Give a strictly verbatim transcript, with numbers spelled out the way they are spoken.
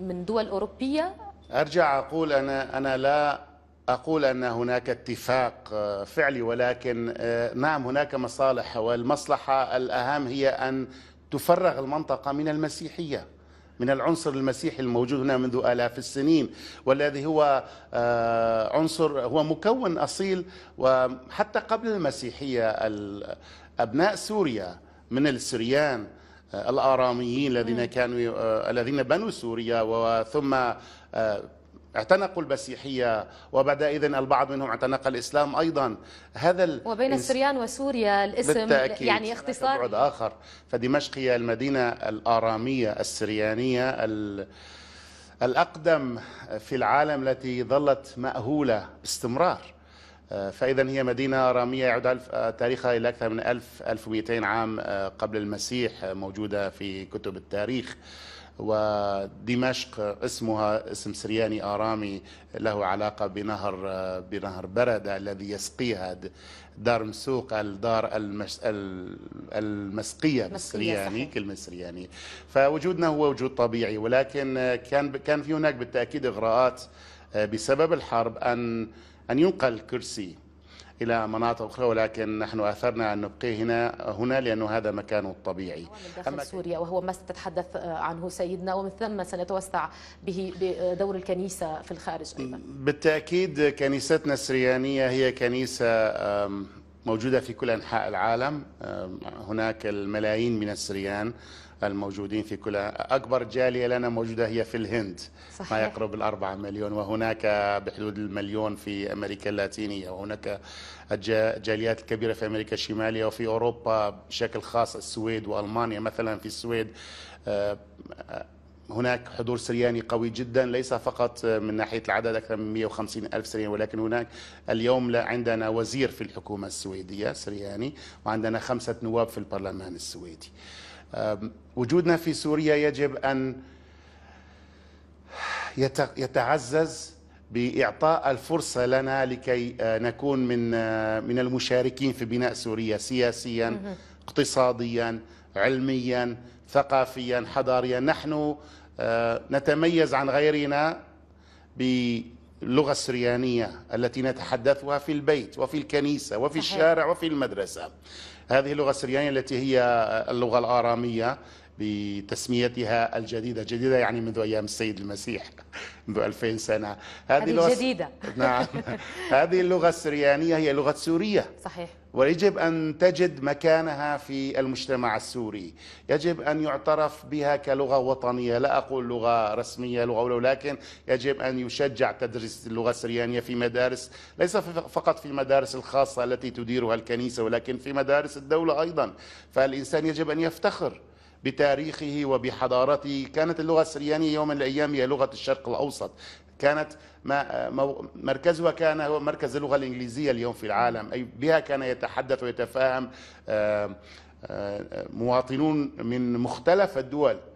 من دول أوروبية؟ أرجع أقول أنا أنا لا أقول أن هناك اتفاق فعلي، ولكن نعم هناك مصالح، والمصلحة الأهم هي أن تفرغ المنطقة من المسيحية، من العنصر المسيحي الموجود هنا منذ آلاف السنين، والذي هو عنصر هو مكون أصيل. وحتى قبل المسيحية أبناء سوريا من السريان الآراميين الذين كانوا الذين بنوا سوريا وثم اعتنقوا المسيحية، وبعد إذن البعض منهم اعتنق الإسلام أيضا. هذا وبين السريان وسوريا الاسم يعني اختصار بعد آخر. فدمشق هي المدينة الآرامية السريانية الأقدم في العالم التي ظلت مأهولة باستمرار، فإذا هي مدينة آرامية يعود تاريخها إلى أكثر من ألف ألف ومئتين عام قبل المسيح، موجودة في كتب التاريخ. ودمشق اسمها اسم سرياني آرامي له علاقة بنهر بنهر بردة الذي يسقيها دار مسوق، الدار المس المسقية بالسرياني، كلمة سرياني. فوجودنا هو وجود طبيعي، ولكن كان كان في هناك بالتأكيد إغراءات بسبب الحرب أن أن ينقل الكرسي إلى مناطق أخرى، ولكن نحن أثرنا أن نبقيه هنا هنا لأنه هذا مكانه الطبيعي. داخل سوريا، وهو ما ستتحدث عنه سيدنا، ومن ثم سنتوسع به بدور الكنيسة في الخارج أيضا. بالتأكيد كنيستنا السريانية هي كنيسة موجودة في كل أنحاء العالم، هناك الملايين من السريان الموجودين في كل، أكبر جالية لنا موجودة هي في الهند، صحيح. ما يقرب الأربعة مليون، وهناك بحدود المليون في أمريكا اللاتينية، وهناك الجاليات الكبيرة في أمريكا الشمالية، وفي أوروبا بشكل خاص السويد وألمانيا. مثلا في السويد هناك حضور سرياني قوي جدا، ليس فقط من ناحية العدد أكثر من مئة وخمسين ألف سرياني، ولكن هناك اليوم عندنا وزير في الحكومة السويدية سرياني، وعندنا خمسة نواب في البرلمان السويدي. وجودنا في سوريا يجب أن يتعزز بإعطاء الفرصة لنا لكي نكون من من المشاركين في بناء سوريا سياسيا، اقتصاديا، علميا، ثقافيا، حضاريا. نحن نتميز عن غيرنا باللغة السريانية التي نتحدثها في البيت وفي الكنيسة وفي الشارع وفي المدرسة. هذه اللغة السريانية التي هي اللغة الآرامية بتسميتها الجديدة، جديدة يعني منذ أيام السيد المسيح منذ ألفين سنة. هذه اللغة الجديدة، نعم. هذه اللغة السريانية هي لغة سورية، صحيح، ويجب أن تجد مكانها في المجتمع السوري، يجب أن يعترف بها كلغة وطنية، لا أقول لغة رسمية لغة، ولكن يجب أن يشجع تدريس اللغة السريانية في مدارس، ليس فقط في المدارس الخاصة التي تديرها الكنيسة، ولكن في مدارس الدولة أيضا. فالإنسان يجب أن يفتخر بتاريخه وبحضارته. كانت اللغة السريانية يوما من الأيام هي لغة الشرق الأوسط، كانت مركزها كان هو مركز اللغة الإنجليزية اليوم في العالم، أي بها كان يتحدث ويتفاهم مواطنون من مختلف الدول.